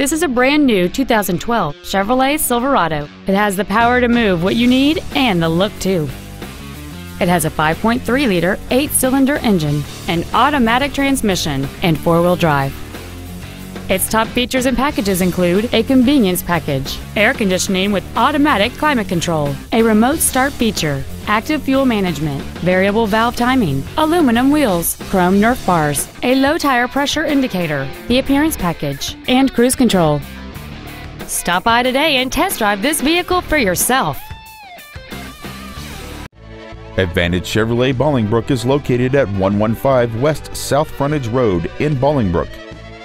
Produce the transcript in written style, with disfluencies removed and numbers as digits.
This is a brand new 2012 Chevrolet Silverado. It has the power to move what you need and the look too. It has a 5.3-liter 8-cylinder engine, an automatic transmission, and 4-wheel drive. Its top features and packages include a convenience package, air conditioning with automatic climate control, a remote start feature, active fuel management, variable valve timing, aluminum wheels, chrome Nerf bars, a low tire pressure indicator, the appearance package, and cruise control. Stop by today and test drive this vehicle for yourself. Advantage Chevrolet Bolingbrook is located at 115 West South Frontage Road in Bolingbrook.